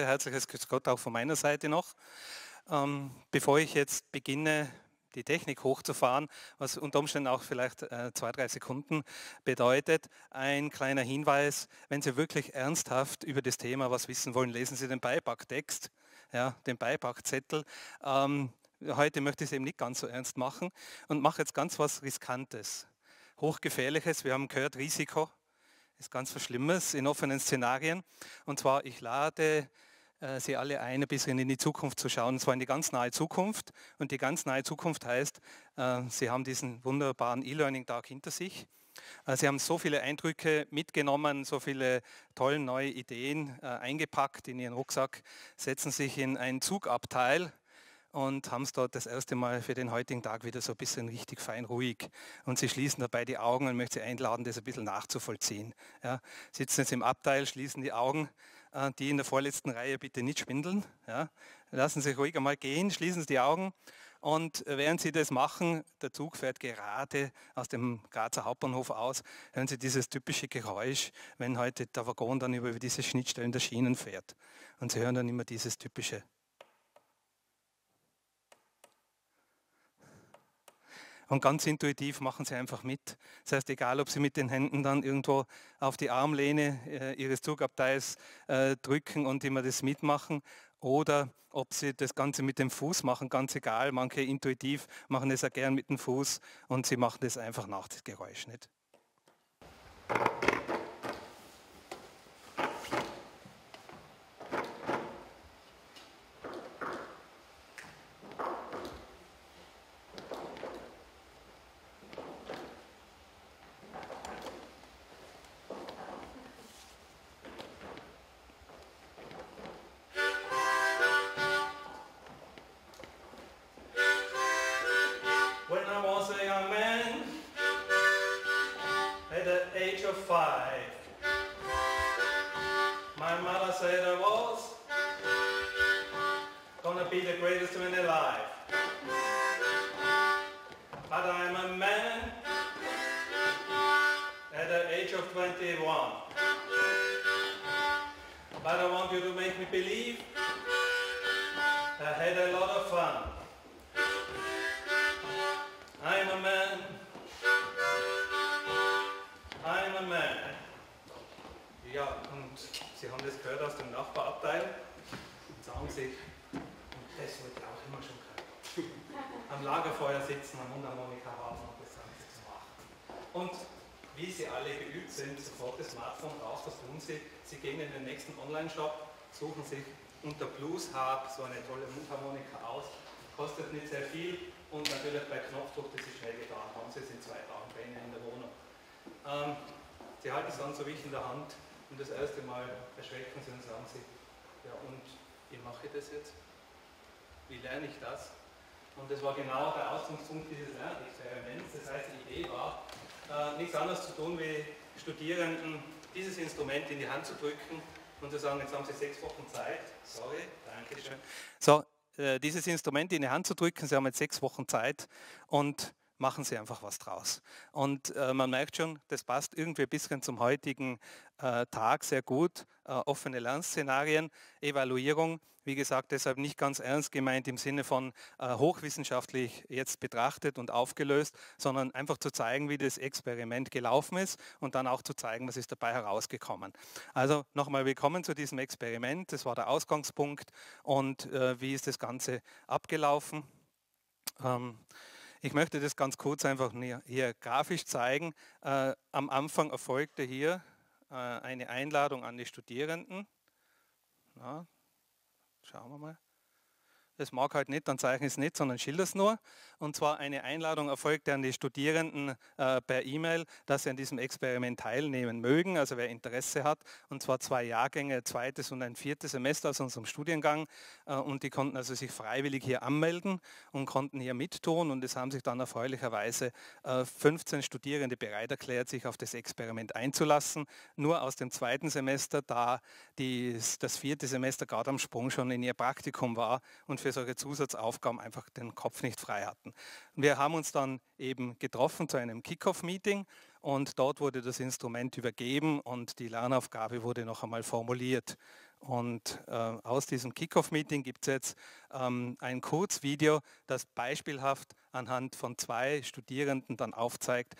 Woche. Herzliches Grüß Gott auch von meiner Seite noch. Bevor ich jetzt beginne, die Technik hochzufahren, was unter Umständen auch vielleicht 2-3 Sekunden bedeutet, ein kleiner Hinweis: Wenn Sie wirklich ernsthaft über das Thema was wissen wollen, lesen Sie den Beipacktext, ja, den Beipackzettel. Heute möchte ich es eben nicht ganz so ernst machen und mache jetzt ganz was Riskantes, Hochgefährliches. Wir haben gehört, Risiko ist ganz was Schlimmes in offenen Szenarien. Und zwar, ich lade Sie alle ein, ein bisschen in die Zukunft zu schauen, und zwar in die ganz nahe Zukunft. Und die ganz nahe Zukunft heißt, Sie haben diesen wunderbaren E-Learning-Tag hinter sich. Sie haben so viele Eindrücke mitgenommen, so viele tolle neue Ideen eingepackt in Ihren Rucksack, setzen sich in einen Zugabteil und haben es dort das erste Mal für den heutigen Tag wieder so ein bisschen richtig fein ruhig. Und Sie schließen dabei die Augen und möchten Sie einladen, das ein bisschen nachzuvollziehen. Ja, sitzen jetzt im Abteil, schließen die Augen. Die in der vorletzten Reihe bitte nicht schwindeln. Ja. Lassen Sie sich ruhig einmal gehen, schließen Sie die Augen. Und während Sie das machen, der Zug fährt gerade aus dem Grazer Hauptbahnhof aus, hören Sie dieses typische Geräusch, wenn heute der Waggon dann über diese Schnittstellen der Schienen fährt. Und Sie hören dann immer dieses typische. Und ganz intuitiv machen Sie einfach mit. Das heißt, egal ob Sie mit den Händen dann irgendwo auf die Armlehne Ihres Zugabteils drücken und immer das mitmachen, oder ob Sie das Ganze mit dem Fuß machen, ganz egal. Manche intuitiv machen das ja gern mit dem Fuß und Sie machen das einfach nach, das Geräusch nicht. Suchen sich unter Bluesharp so eine tolle Mundharmonika aus, kostet nicht sehr viel und natürlich bei Knopfdruck, das ist schnell getan, haben Sie es in 2 Tagen bei Ihnen in der Wohnung. Sie halten es dann so wie ich in der Hand und das erste Mal erschrecken Sie und sagen Sie, ja und, wie mache ich das jetzt? Wie lerne ich das? Und das war genau der Ausgangspunkt dieses Lernexperiments, das heißt die Idee war, nichts anderes zu tun wie Studierenden dieses Instrument in die Hand zu drücken und zu sagen, jetzt haben Sie 6 Wochen Zeit, sorry, danke schön. So, dieses Instrument in die Hand zu drücken, Sie haben jetzt 6 Wochen Zeit und machen Sie einfach was draus. Und man merkt schon, das passt irgendwie ein bisschen zum heutigen Tag sehr gut. Offene Lernszenarien, Evaluierung, wie gesagt, deshalb nicht ganz ernst gemeint im Sinne von hochwissenschaftlich jetzt betrachtet und aufgelöst, sondern einfach zu zeigen, wie das Experiment gelaufen ist und dann auch zu zeigen, was ist dabei herausgekommen. Also nochmal willkommen zu diesem Experiment, das war der Ausgangspunkt und wie ist das Ganze abgelaufen. Ich möchte das ganz kurz einfach hier grafisch zeigen. Am Anfang erfolgte hier eine Einladung an die Studierenden. Na, schauen wir mal. Das mag halt nicht, dann zeichne ich es nicht, sondern schilder es nur. Und zwar eine Einladung erfolgte an die Studierenden per E-Mail, dass sie an diesem Experiment teilnehmen mögen, also wer Interesse hat. Und zwar 2 Jahrgänge, 2. und ein 4. Semester aus unserem Studiengang. Und die konnten also sich freiwillig hier anmelden und konnten hier mittun. Und es haben sich dann erfreulicherweise 15 Studierende bereit erklärt, sich auf das Experiment einzulassen. Nur aus dem 2. Semester, da das 4. Semester gerade am Sprung schon in ihr Praktikum war und für solche Zusatzaufgaben einfach den Kopf nicht frei hatten. Wir haben uns dann eben getroffen zu einem Kick-Off-Meeting und dort wurde das Instrument übergeben und die Lernaufgabe wurde noch einmal formuliert. Und aus diesem Kickoff-Meeting gibt es jetzt ein Kurzvideo, das beispielhaft anhand von 2 Studierenden dann aufzeigt,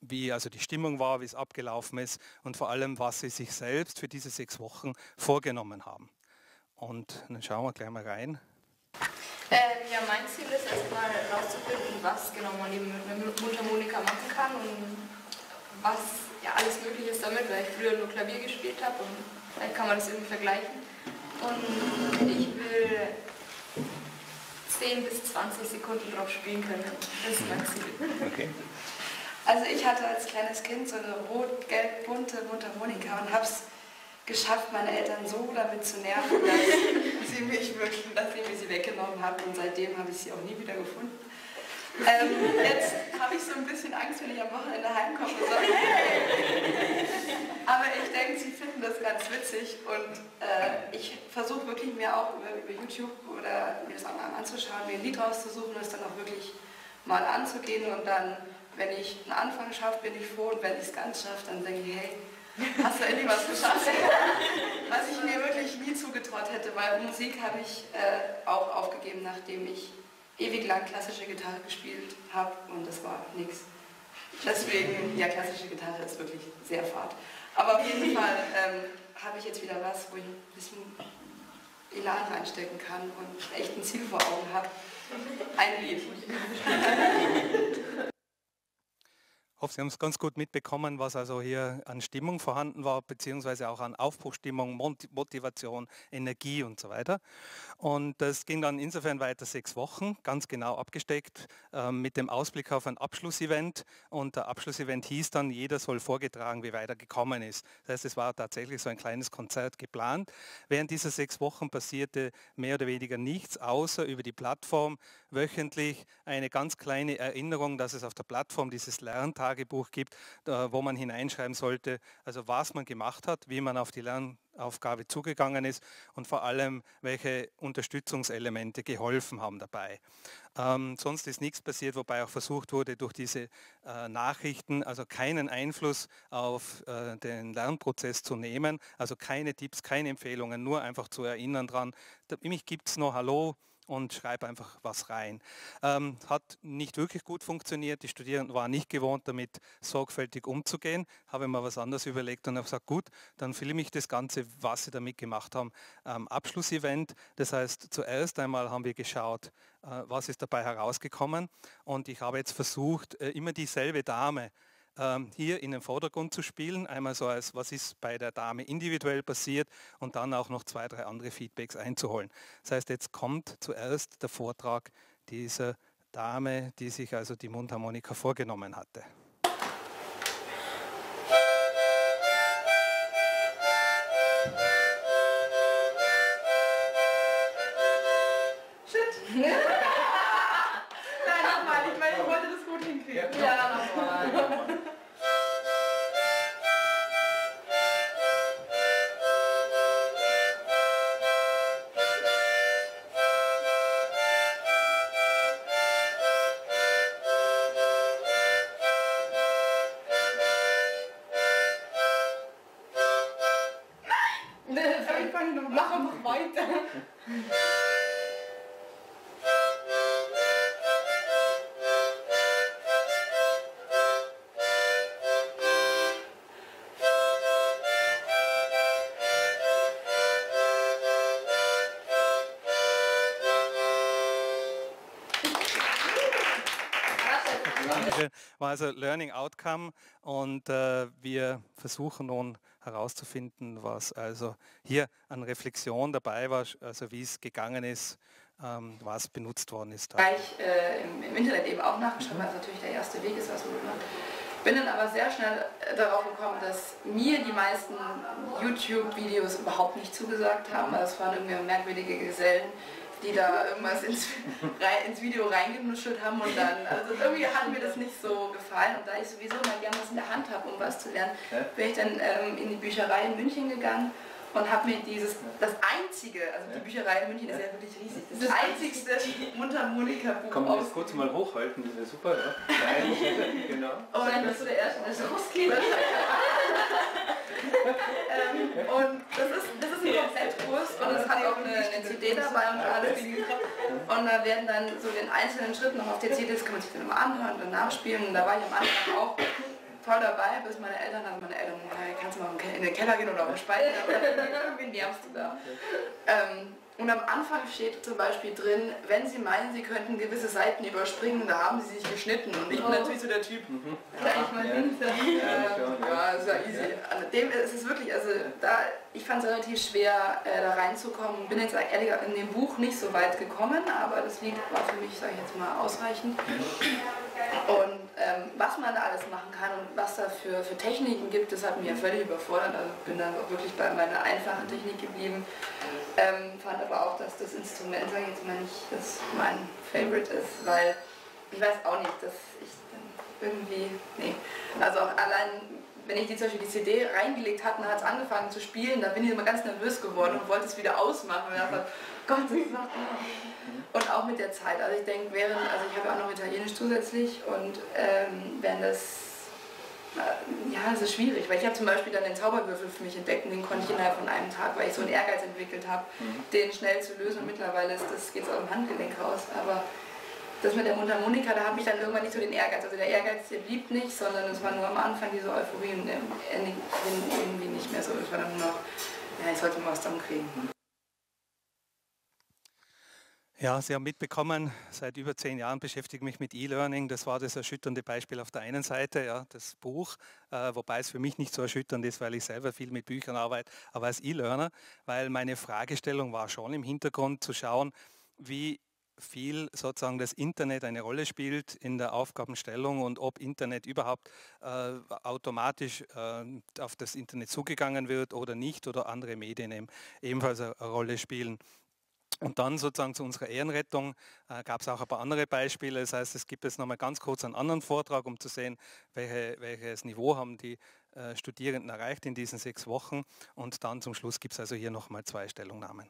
wie also die Stimmung war, wie es abgelaufen ist und vor allem, was sie sich selbst für diese 6 Wochen vorgenommen haben. Und dann schauen wir gleich mal rein. Ja, mein Ziel ist erstmal herauszufinden, was genau man eben mit einer Mundharmonika machen kann und was ja alles möglich ist damit, weil ich früher nur Klavier gespielt habe und vielleicht kann man das irgendwie vergleichen. Und ich will 10 bis 20 Sekunden drauf spielen können. Das ist mein Ziel. Okay. Also ich hatte als kleines Kind so eine rot-gelb-bunte Mundharmonika und habe es geschafft, meine Eltern so damit zu nerven, dass sie mich wirklich, nachdem ich sie weggenommen haben. Und seitdem habe ich sie auch nie wieder gefunden. Jetzt habe ich so ein bisschen Angst, wenn ich am Wochenende heimkomme. Aber ich denke, sie finden das ganz witzig und ich versuche wirklich mir auch über YouTube oder mir das auch mal anzuschauen, mir ein Lied rauszusuchen und es dann auch wirklich mal anzugehen und dann, wenn ich einen Anfang schaffe, bin ich froh und wenn ich es ganz schaffe, dann denke ich, hey, hast du endlich was geschafft, was ich mir wirklich nie zugetraut hätte, weil Musik habe ich auch aufgegeben, nachdem ich ewig lang klassische Gitarre gespielt habe und das war nichts. Deswegen, ja, klassische Gitarre ist wirklich sehr fad. Aber auf jeden Fall habe ich jetzt wieder was, wo ich ein bisschen Elan reinstecken kann und echt ein Ziel vor Augen habe. Ein Lied. Ich hoffe, Sie haben es ganz gut mitbekommen, was also hier an Stimmung vorhanden war, beziehungsweise auch an Aufbruchstimmung, Motivation, Energie und so weiter. Und das ging dann insofern weiter 6 Wochen, ganz genau abgesteckt, mit dem Ausblick auf ein Abschlussevent. Und der Abschlussevent hieß dann, jeder soll vorgetragen, wie weiter gekommen ist. Das heißt, es war tatsächlich so ein kleines Konzert geplant. Während dieser 6 Wochen passierte mehr oder weniger nichts, außer über die Plattform wöchentlich eine ganz kleine Erinnerung, dass es auf der Plattform dieses Lerntagebuch gibt, wo man hineinschreiben sollte, also was man gemacht hat, wie man auf die Lernaufgabe zugegangen ist und vor allem, welche Unterstützungselemente geholfen haben dabei. Sonst ist nichts passiert, wobei auch versucht wurde, durch diese Nachrichten also keinen Einfluss auf den Lernprozess zu nehmen, also keine Tipps, keine Empfehlungen, nur einfach zu erinnern dran, mich gibt es noch, hallo, und schreibe einfach was rein. Hat nicht wirklich gut funktioniert, die Studierenden waren nicht gewohnt, damit sorgfältig umzugehen, habe mir was anderes überlegt und habe gesagt, gut, dann filme ich das Ganze, was sie damit gemacht haben, am Abschlussevent. Das heißt, zuerst einmal haben wir geschaut, was ist dabei herausgekommen und ich habe jetzt versucht, immer dieselbe Dame hier in den Vordergrund zu spielen, einmal so als, was ist bei der Dame individuell passiert und dann auch noch 2, 3 andere Feedbacks einzuholen. Das heißt, jetzt kommt zuerst der Vortrag dieser Dame, die sich also die Mundharmonika vorgenommen hatte. Shit! Nein, nochmal, ich meine, ich wollte das gut hinkriegen. Ja, nochmal. War also Learning Outcome und wir versuchen nun herauszufinden, was also hier an Reflexion dabei war, also wie es gegangen ist, was benutzt worden ist. Gleich im Internet eben auch nachgeschaut, weil es natürlich der erste Weg ist, was man macht. Bin dann aber sehr schnell darauf gekommen, dass mir die meisten YouTube-Videos überhaupt nicht zugesagt haben. Also es waren irgendwie merkwürdige Gesellen, die da irgendwas ins Video reingenuschelt haben und dann, also irgendwie hat mir das nicht so gefallen und da ich sowieso mal gerne was in der Hand habe, um was zu lernen, bin ich dann in die Bücherei in München gegangen und habe mir dieses, das einzige, also die Bücherei in München ist ja wirklich riesig, das einzigste Mundharmonika-Buch. Kann man das kurz mal hochhalten, das wäre super, ja? Nein, genau. Oh, dann bist du der Erste, der rausgeht. Und das ist ein Komplettkurs und es hat auch eine CD dabei und alles. Und da werden dann so den einzelnen Schritten noch auf der CD, das kann man sich dann immer anhören und nachspielen. Und da war ich am Anfang auch voll dabei, bis meine Eltern kannst du mal in den Keller gehen oder auf den Speicher, oder wen nervst du da? Und am Anfang steht zum Beispiel drin, wenn Sie meinen, Sie könnten gewisse Seiten überspringen, da haben Sie sich geschnitten. Und ich bin natürlich so der Typ. Mhm. Ja, das war easy. Also, dem ist es wirklich, also da, ich fand es relativ schwer, da reinzukommen. Bin jetzt ehrlich in dem Buch nicht so weit gekommen, aber das Lied war für mich, sage ich jetzt mal, ausreichend. Und was man da alles machen kann und was da für Techniken gibt, das hat mich ja völlig überfordert. Also bin dann wirklich bei meiner einfachen Technik geblieben. Fand aber auch, dass das Instrument, sage ich jetzt mal, nicht das mein Favorite ist, weil ich weiß auch nicht, dass ich dann irgendwie, nee, also auch allein, wenn ich die zum Beispiel die CD reingelegt hatte und hat es angefangen zu spielen, da bin ich immer ganz nervös geworden und wollte es wieder ausmachen und dachte, Gott, das macht man. Und auch mit der Zeit, also ich denke, also ich habe ja auch noch Italienisch zusätzlich und während das ja, das ist schwierig, weil ich habe zum Beispiel dann den Zauberwürfel für mich entdeckt und den konnte ich innerhalb von einem Tag, weil ich so einen Ehrgeiz entwickelt habe, den schnell zu lösen und mittlerweile geht es aus dem Handgelenk raus, aber das mit der Mundharmonika, da habe ich dann irgendwann nicht so den Ehrgeiz, also der Ehrgeiz, der blieb nicht, sondern es war nur am Anfang diese Euphorie und am Ende irgendwie nicht mehr so, es war dann nur noch, ja, ich sollte mal was zusammenkriegen. Ja, Sie haben mitbekommen, seit über 10 Jahren beschäftige ich mich mit E-Learning. Das war das erschütternde Beispiel auf der einen Seite, ja, das Buch, wobei es für mich nicht so erschütternd ist, weil ich selber viel mit Büchern arbeite, aber als E-Learner, weil meine Fragestellung war schon im Hintergrund zu schauen, wie viel sozusagen das Internet eine Rolle spielt in der Aufgabenstellung und ob Internet überhaupt automatisch auf das Internet zugegangen wird oder nicht oder andere Medien ebenfalls eine Rolle spielen. Und dann sozusagen zu unserer Ehrenrettung gab es auch ein paar andere Beispiele. Das heißt, es gibt jetzt nochmal ganz kurz einen anderen Vortrag, um zu sehen, welches Niveau haben die Studierenden erreicht in diesen 6 Wochen. Und dann zum Schluss gibt es also hier nochmal 2 Stellungnahmen.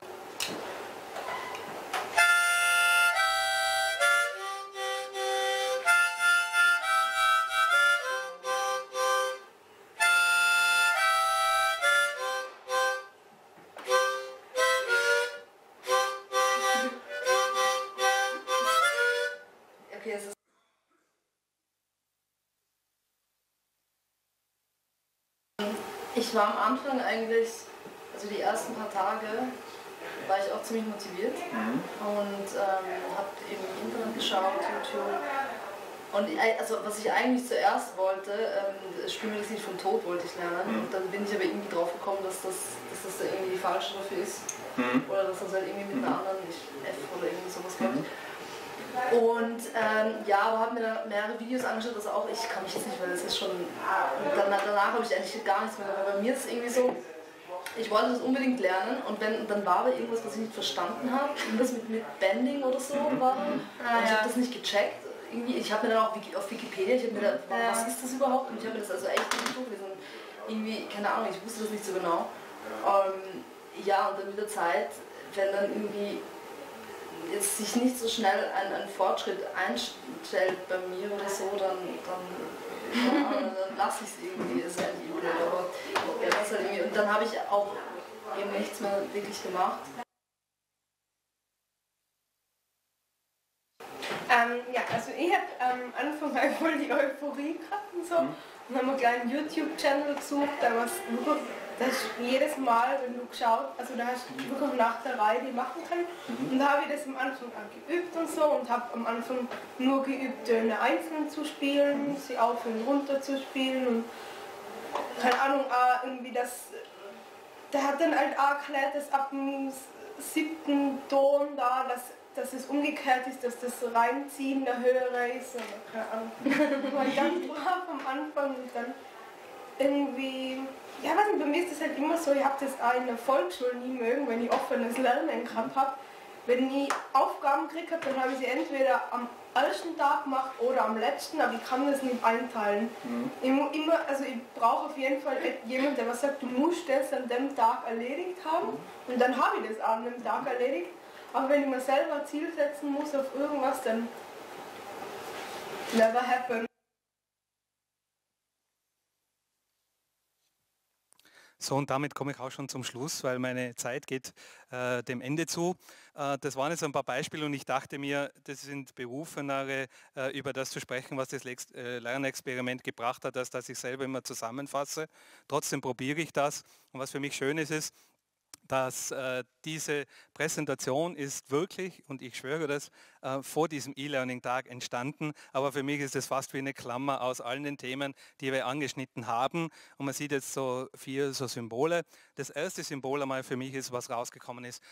Ich war am Anfang eigentlich, also die ersten paar Tage, war ich auch ziemlich motiviert und habe eben Internet geschaut, YouTube. Und also, was ich eigentlich zuerst wollte, Spiel mir das Lied vom Tod wollte ich lernen. Und dann bin ich aber irgendwie drauf gekommen, dass das da irgendwie die falsche dafür ist. Oder dass das halt irgendwie mit einer anderen, nicht F oder irgendwie sowas kommt. Und ja, aber habe mir da mehrere Videos angeschaut, das auch, ich kann mich jetzt nicht, weil das ist schon, danach habe ich eigentlich gar nichts mehr, aber bei mir ist es irgendwie so, ich wollte das unbedingt lernen und dann war da irgendwas, was ich nicht verstanden habe, irgendwas mit Bending oder so war, und ich habe das nicht gecheckt, irgendwie, ich habe mir dann auch auf Wikipedia, ich habe mir da, was ist das überhaupt, und ich habe mir das also echt nicht durchgelesen, irgendwie, keine Ahnung, ich wusste das nicht so genau, ja, und dann mit der Zeit, wenn dann irgendwie jetzt sich nicht so schnell ein Fortschritt einstellt bei mir oder so, dann lasse ich es irgendwie, ist halt übel. Aber ja, das halt irgendwie. Und dann habe ich auch eben nichts mehr wirklich gemacht. Ja, also ich habe am Anfang halt voll die Euphorie gehabt und so. Dann haben wir einen kleinen YouTube-Channel gesucht, da war es nur. Das ist jedes Mal, wenn du geschaut, also da hast du wirklich nach der Reihe die machen können. Und da habe ich das am Anfang geübt und so und habe am Anfang nur geübt, Töne einzeln zu spielen, sie auf und runter zu spielen und keine Ahnung, irgendwie das, der hat dann halt auch erklärt, dass ab dem 7. Ton da, dass es umgekehrt ist, dass das Reinziehen der höhere ist oder keine Ahnung. Ich war ganz brav am Anfang und dann irgendwie. Ja, weiß nicht, bei mir ist das halt immer so, ich habe das auch in der Volksschule nie mögen, wenn ich offenes Lernen gehabt habe. Wenn ich Aufgaben gekriegt habe, dann habe ich sie entweder am ersten Tag gemacht oder am letzten, aber ich kann das nicht einteilen. Ich brauche auf jeden Fall jemanden, der was sagt, du musst das an dem Tag erledigt haben. Und dann habe ich das an dem Tag erledigt. Aber wenn ich mir selber ein Ziel setzen muss auf irgendwas, dann never happen. So, und damit komme ich auch schon zum Schluss, weil meine Zeit geht dem Ende zu. Das waren jetzt ein paar Beispiele und ich dachte mir, das sind berufenere, über das zu sprechen, was das Lernexperiment gebracht hat, als dass ich selber immer zusammenfasse. Trotzdem probiere ich das. Und was für mich schön ist, ist, dass diese Präsentation ist wirklich, und ich schwöre das, vor diesem E-Learning-Tag entstanden. Aber für mich ist es fast wie eine Klammer aus allen den Themen, die wir angeschnitten haben. Und man sieht jetzt so 4 so Symbole. Das erste Symbol einmal für mich ist, was rausgekommen ist,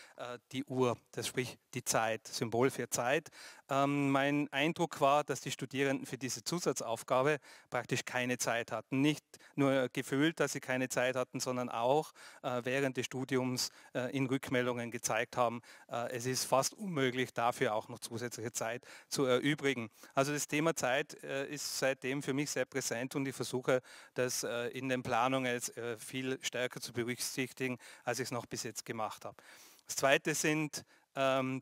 die Uhr, das sprich die Zeit, Symbol für Zeit. Mein Eindruck war, dass die Studierenden für diese Zusatzaufgabe praktisch keine Zeit hatten. Nicht nur gefühlt, dass sie keine Zeit hatten, sondern auch während des Studiums in Rückmeldungen gezeigt haben, es ist fast unmöglich, dafür auch noch zusätzliche Zeit zu erübrigen. Also das Thema Zeit ist seitdem für mich sehr präsent und ich versuche, das in den Planungen jetzt viel stärker zu berücksichtigen, als ich es noch bis jetzt gemacht habe. Das Zweite sind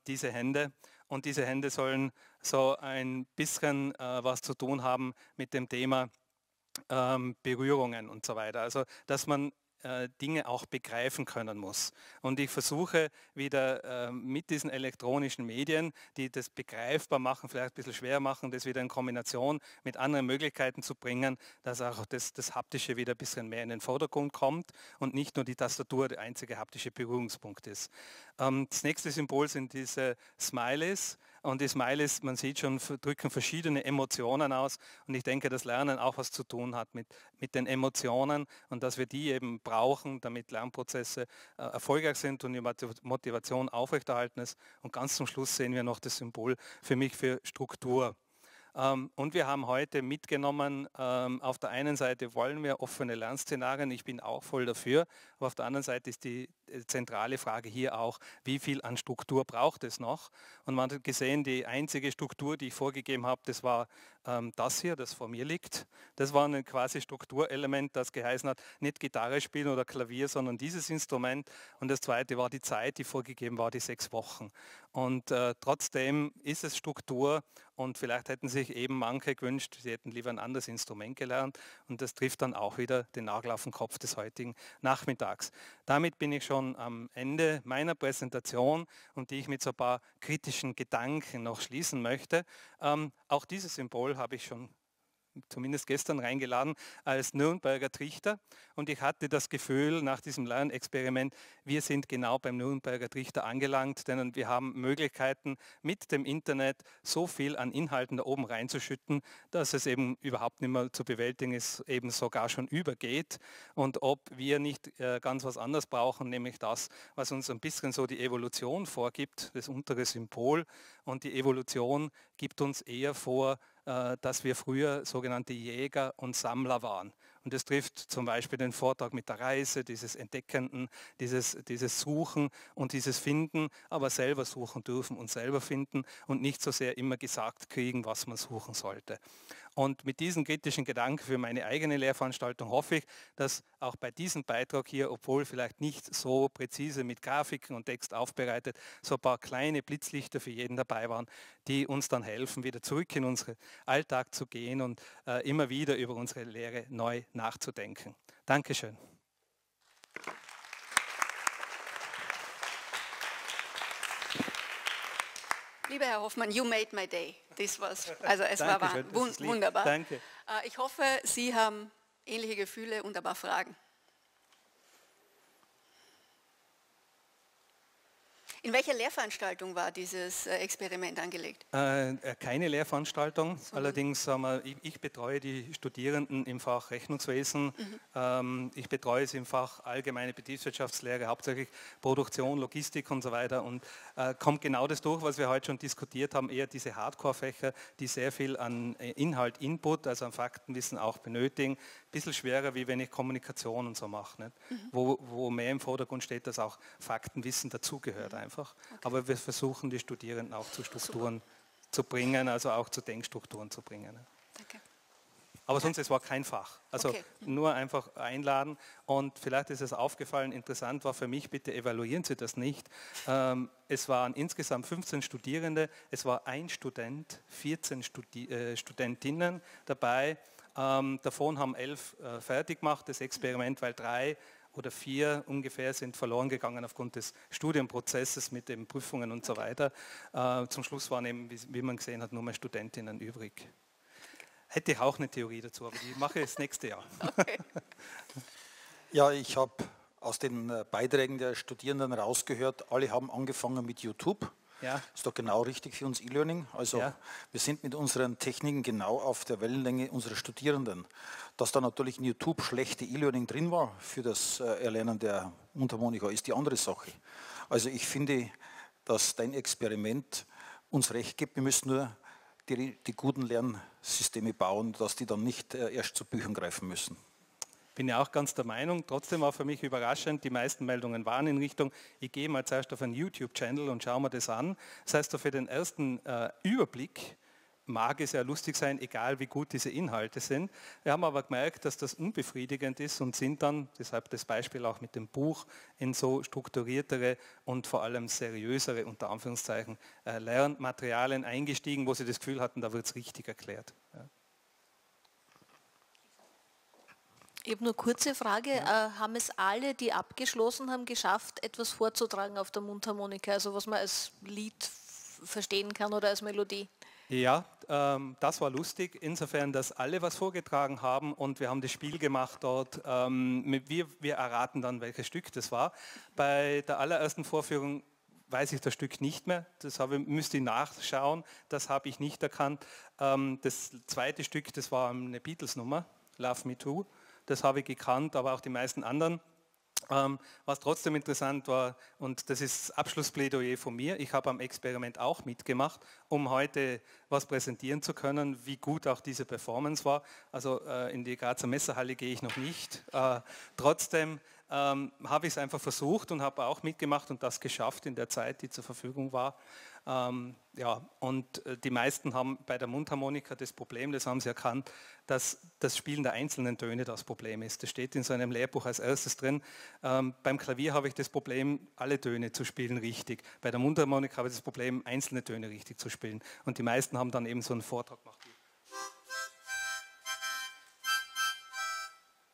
diese Hände. Und diese Hände sollen so ein bisschen was zu tun haben mit dem Thema Berührungen und so weiter. Also dass man Dinge auch begreifen können muss. Und ich versuche wieder mit diesen elektronischen Medien, die das begreifbar machen, vielleicht ein bisschen schwer machen, das wieder in Kombination mit anderen Möglichkeiten zu bringen, dass auch das Haptische wieder ein bisschen mehr in den Vordergrund kommt und nicht nur die Tastatur der einzige haptische Berührungspunkt ist. Das nächste Symbol sind diese Smileys. Und die Smileys, man sieht schon, drücken verschiedene Emotionen aus. Und ich denke, das Lernen auch was zu tun hat mit den Emotionen und dass wir die eben brauchen, damit Lernprozesse erfolgreich sind und die Motivation aufrechterhalten ist. Und ganz zum Schluss sehen wir noch das Symbol für mich für Struktur. Und wir haben heute mitgenommen, auf der einen Seite wollen wir offene Lernszenarien, ich bin auch voll dafür, aber auf der anderen Seite ist die zentrale Frage hier auch, wie viel an Struktur braucht es noch? Und man hat gesehen, die einzige Struktur, die ich vorgegeben habe, das war das hier, das vor mir liegt. Das war ein quasi Strukturelement, das geheißen hat, nicht Gitarre spielen oder Klavier, sondern dieses Instrument. Und das zweite war die Zeit, die vorgegeben war, die 6 Wochen. Und trotzdem ist es Struktur. Und vielleicht hätten sich eben manche gewünscht, sie hätten lieber ein anderes Instrument gelernt. Und das trifft dann auch wieder den Nagel auf den Kopf des heutigen Nachmittags. Damit bin ich schon am Ende meiner Präsentation und die ich mit so ein paar kritischen Gedanken noch schließen möchte. Auch dieses Symbol habe ich schon zumindest gestern reingeladen, als Nürnberger Trichter. Und ich hatte das Gefühl nach diesem Lernexperiment, wir sind genau beim Nürnberger Trichter angelangt, denn wir haben Möglichkeiten, mit dem Internet so viel an Inhalten da oben reinzuschütten, dass es eben überhaupt nicht mehr zu bewältigen ist, eben sogar schon übergeht. Und ob wir nicht ganz was anderes brauchen, nämlich das, was uns ein bisschen so die Evolution vorgibt, das untere Symbol. Und die Evolution gibt uns eher vor, dass wir früher sogenannte Jäger und Sammler waren. Und das trifft zum Beispiel den Vortrag mit der Reise, dieses Entdeckenden, dieses Suchen und dieses Finden, aber selber suchen dürfen und selber finden und nicht so sehr immer gesagt kriegen, was man suchen sollte. Und mit diesen kritischen Gedanken für meine eigene Lehrveranstaltung hoffe ich, dass auch bei diesem Beitrag hier, obwohl vielleicht nicht so präzise mit Grafiken und Text aufbereitet, so ein paar kleine Blitzlichter für jeden dabei waren, die uns dann helfen, wieder zurück in unseren Alltag zu gehen und immer wieder über unsere Lehre neu nachzudenken. Dankeschön. Lieber Herr Hoffmann, you made my day. Das war's. Also es Dankeschön, war wunderbar. Danke. Ich hoffe, Sie haben ähnliche Gefühle und ein paar Fragen. In welcher Lehrveranstaltung war dieses Experiment angelegt? Keine Lehrveranstaltung, allerdings ich betreue die Studierenden im Fach Rechnungswesen, ich betreue sie im Fach Allgemeine Betriebswirtschaftslehre, hauptsächlich Produktion, Logistik und so weiter und kommt genau das durch, was wir heute schon diskutiert haben, eher diese Hardcore-Fächer, die sehr viel an Inhalt, Input, also an Faktenwissen auch benötigen, ein bisschen schwerer, wie wenn ich Kommunikation und so mache, nicht? Wo mehr im Vordergrund steht, dass auch Faktenwissen dazugehört einfach. Okay. Aber wir versuchen, die Studierenden auch zu Strukturen zu bringen, also auch zu Denkstrukturen zu bringen. Danke. Aber sonst, es war kein Fach. Also nur einfach einladen und vielleicht ist es aufgefallen, interessant war für mich, bitte evaluieren Sie das nicht. Es waren insgesamt 15 Studierende, es war ein Student, 14 Studentinnen dabei, davon haben 11 fertig gemacht, das Experiment, weil 3 oder 4 ungefähr sind verloren gegangen aufgrund des Studienprozesses mit den Prüfungen und so weiter. Zum Schluss waren eben, wie man gesehen hat, nur mehr Studentinnen übrig. Hätte ich auch eine Theorie dazu, aber die mache ich das nächste Jahr. Okay. Ja, ich habe aus den Beiträgen der Studierenden rausgehört, alle haben angefangen mit YouTube. Ja. Ist doch genau richtig für uns E-Learning. Also ja, wir sind mit unseren Techniken genau auf der Wellenlänge unserer Studierenden. Dass da natürlich in YouTube schlechte E-Learning drin war für das Erlernen der Mundharmonika, ist die andere Sache. Also ich finde, dass dein Experiment uns recht gibt. Wir müssen nur die guten Lernsysteme bauen, dass die dann nicht erst zu Büchern greifen müssen. Bin ja auch ganz der Meinung, trotzdem war für mich überraschend, die meisten Meldungen waren in Richtung, ich gehe mal zuerst auf einen YouTube-Channel und schaue mir das an. Das heißt, so für den ersten Überblick mag es ja lustig sein, egal wie gut diese Inhalte sind. Wir haben aber gemerkt, dass das unbefriedigend ist und sind dann, deshalb das Beispiel auch mit dem Buch, in so strukturiertere und vor allem seriösere, unter Anführungszeichen, Lernmaterialien eingestiegen, wo sie das Gefühl hatten, da wird es richtig erklärt. Ja. Ich habe nur eine kurze Frage. Ja. Haben es alle, die abgeschlossen haben, geschafft, etwas vorzutragen auf der Mundharmonika? Also was man als Lied verstehen kann oder als Melodie? Ja, das war lustig, insofern, dass alle was vorgetragen haben und wir haben das Spiel gemacht dort. Wir erraten dann, welches Stück das war. Bei der allerersten Vorführung weiß ich das Stück nicht mehr, das müsste ich nachschauen, das habe ich nicht erkannt. Das zweite Stück, das war eine Beatles-Nummer, Love Me Too. Das habe ich gekannt, aber auch die meisten anderen. Was trotzdem interessant war, und das ist das Abschlussplädoyer von mir, ich habe am Experiment auch mitgemacht, um heute was präsentieren zu können, wie gut auch diese Performance war. Also in die Grazer Messerhalle gehe ich noch nicht. Trotzdem habe ich es einfach versucht und habe auch mitgemacht und das geschafft in der Zeit, die zur Verfügung war. Ja, und die meisten haben bei der Mundharmonika das Problem, das haben sie erkannt, dass das Spielen der einzelnen Töne das Problem ist. Das steht in so einem Lehrbuch als erstes drin. Beim Klavier habe ich das Problem, alle Töne zu spielen richtig. Bei der Mundharmonika habe ich das Problem, einzelne Töne richtig zu spielen. Und die meisten haben dann eben so einen Vortrag gemacht.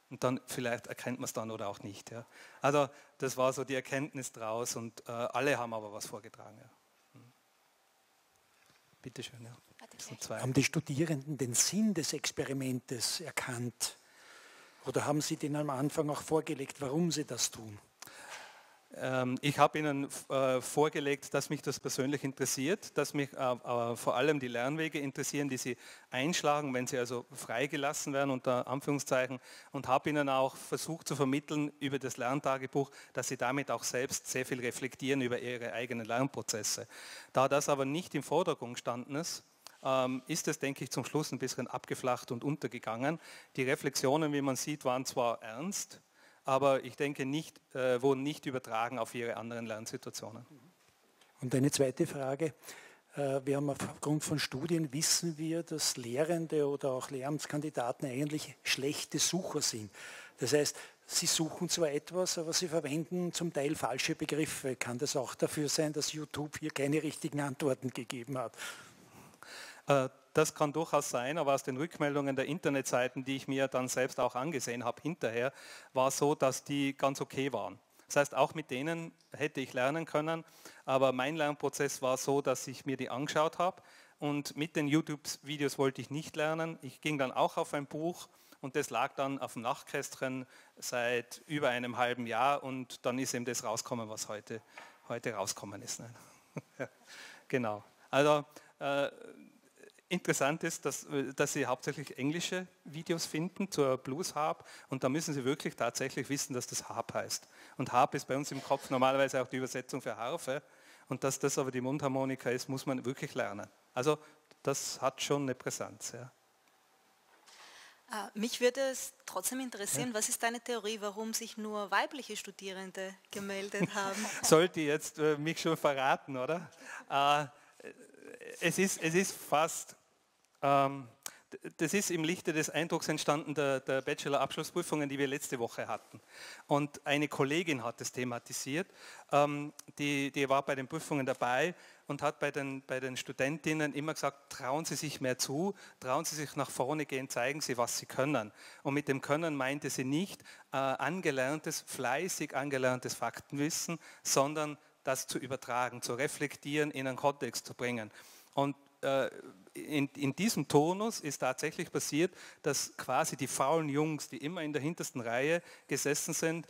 Und dann vielleicht erkennt man es dann oder auch nicht. Ja. Also das war so die Erkenntnis draus und alle haben aber was vorgetragen. Ja. Bitte schön, ja. Haben die Studierenden den Sinn des Experimentes erkannt? Oder haben Sie den am Anfang auch vorgelegt, warum Sie das tun? Ich habe Ihnen vorgelegt, dass mich das persönlich interessiert, dass mich vor allem die Lernwege interessieren, die Sie einschlagen, wenn Sie also freigelassen werden, unter Anführungszeichen, und habe Ihnen auch versucht zu vermitteln über das Lerntagebuch, dass Sie damit auch selbst sehr viel reflektieren über Ihre eigenen Lernprozesse. Da das aber nicht im Vordergrund gestanden ist, ist es, denke ich, zum Schluss ein bisschen abgeflacht und untergegangen. Die Reflexionen, wie man sieht, waren zwar ernst, aber ich denke, wurden nicht übertragen auf ihre anderen Lernsituationen. Und eine zweite Frage. Wir haben aufgrund von Studien, wissen wir, dass Lehrende oder auch Lehramtskandidaten eigentlich schlechte Sucher sind. Das heißt, sie suchen zwar etwas, aber sie verwenden zum Teil falsche Begriffe. Kann das auch dafür sein, dass YouTube hier keine richtigen Antworten gegeben hat? Das kann durchaus sein, aber aus den Rückmeldungen der Internetseiten, die ich mir dann selbst auch angesehen habe hinterher, war so, dass die ganz okay waren. Das heißt, auch mit denen hätte ich lernen können, aber mein Lernprozess war so, dass ich mir die angeschaut habe und mit den YouTube-Videos wollte ich nicht lernen. Ich ging dann auch auf ein Buch und das lag dann auf dem Nachtkästchen seit über einem halben Jahr und dann ist eben das rausgekommen, was heute rausgekommen ist. Genau. Also interessant ist, dass Sie hauptsächlich englische Videos finden zur Bluesharp und da müssen Sie wirklich tatsächlich wissen, dass das Harp heißt. Und Harp ist bei uns im Kopf normalerweise auch die Übersetzung für Harfe und dass das aber die Mundharmonika ist, muss man wirklich lernen. Also das hat schon eine Präsenz. Ja. Mich würde es trotzdem interessieren, ja, was ist deine Theorie, warum sich nur weibliche Studierende gemeldet haben? Sollte jetzt mich schon verraten, oder? Es ist fast, das ist im Lichte des Eindrucks entstanden der Bachelor-Abschlussprüfungen, die wir letzte Woche hatten. Und eine Kollegin hat das thematisiert, die war bei den Prüfungen dabei. und hat bei den Studentinnen immer gesagt, trauen Sie sich mehr zu, trauen Sie sich nach vorne gehen, zeigen Sie, was Sie können. Und mit dem Können meinte sie nicht angelerntes, fleißig angelerntes Faktenwissen, sondern das zu übertragen, zu reflektieren, in einen Kontext zu bringen. Und in diesem Turnus ist tatsächlich passiert, dass quasi die faulen Jungs, die immer in der hintersten Reihe gesessen sind,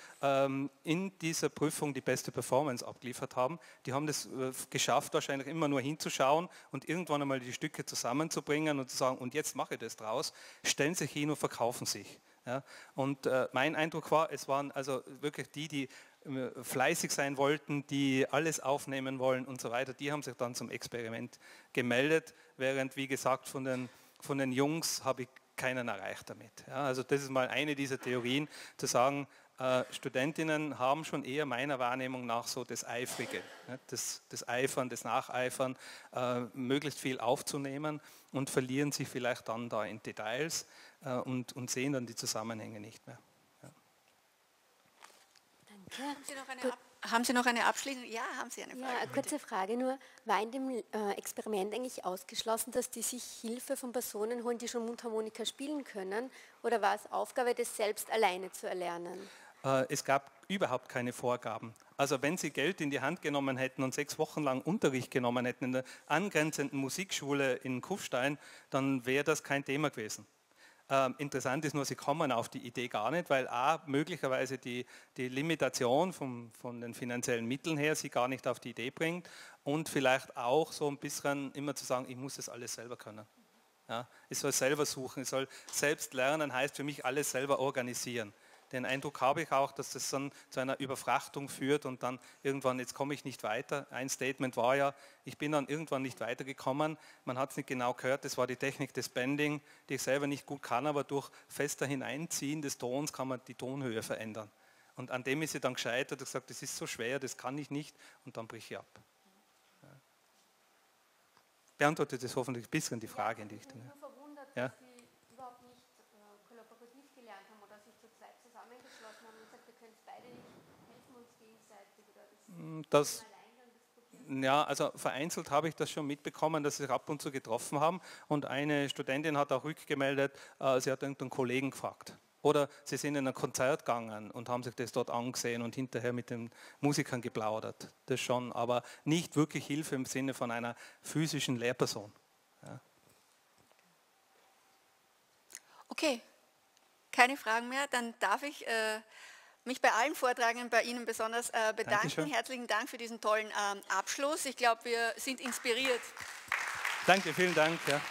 in dieser Prüfung die beste Performance abgeliefert haben. Die haben das geschafft, wahrscheinlich immer nur hinzuschauen und irgendwann einmal die Stücke zusammenzubringen und zu sagen, und jetzt mache ich das draus, stellen sich hin und verkaufen sich. Ja? Und mein Eindruck war, es waren also wirklich die fleißig sein wollten, die alles aufnehmen wollen und so weiter, die haben sich dann zum Experiment gemeldet, während, wie gesagt, von den Jungs habe ich keinen erreicht damit. Ja, also das ist mal eine dieser Theorien, zu sagen, Studentinnen haben schon eher meiner Wahrnehmung nach so das Eifrige, ne, das Eifern, das Nacheifern, möglichst viel aufzunehmen und verlieren sich vielleicht dann da in Details und sehen dann die Zusammenhänge nicht mehr. Ja. Haben Sie noch eine Abschließung? Ja, haben Sie eine Frage? Ja, eine kurze Frage nur. War in dem Experiment eigentlich ausgeschlossen, dass die sich Hilfe von Personen holen, die schon Mundharmonika spielen können? Oder war es Aufgabe, das selbst alleine zu erlernen? Es gab überhaupt keine Vorgaben. Also wenn Sie Geld in die Hand genommen hätten und 6 Wochen lang Unterricht genommen hätten in der angrenzenden Musikschule in Kufstein, dann wäre das kein Thema gewesen. Interessant ist nur, sie kommen auf die Idee gar nicht, weil a, möglicherweise die Limitation von den finanziellen Mitteln her sie gar nicht auf die Idee bringt und vielleicht auch so ein bisschen immer zu sagen, ich muss das alles selber können. Ja, ich soll selber suchen, ich soll selbst lernen, heißt für mich alles selber organisieren. Den Eindruck habe ich auch, dass das dann zu einer Überfrachtung führt und dann irgendwann, jetzt komme ich nicht weiter. Ein Statement war ja, ich bin dann irgendwann nicht weitergekommen. Man hat es nicht genau gehört, das war die Technik des Bending, die ich selber nicht gut kann, aber durch fester Hineinziehen des Tons kann man die Tonhöhe verändern. Und an dem ist sie dann gescheitert und gesagt, das ist so schwer, das kann ich nicht und dann brich ich ab. Ja. Beantwortet das hoffentlich ein bisschen die Frage in die Richtung. Ja? Das, ja, also vereinzelt habe ich das schon mitbekommen, dass sie sich ab und zu getroffen haben und eine Studentin hat auch rückgemeldet, sie hat irgendeinen Kollegen gefragt. Oder sie sind in ein Konzert gegangen und haben sich das dort angesehen und hinterher mit den Musikern geplaudert. Das schon, aber nicht wirklich Hilfe im Sinne von einer physischen Lehrperson. Ja. Okay, keine Fragen mehr, dann darf ich... mich bei allen Vortragenden, bei Ihnen besonders bedanken. Dankeschön. Herzlichen Dank für diesen tollen Abschluss. Ich glaube, wir sind inspiriert. Danke, vielen Dank. Ja.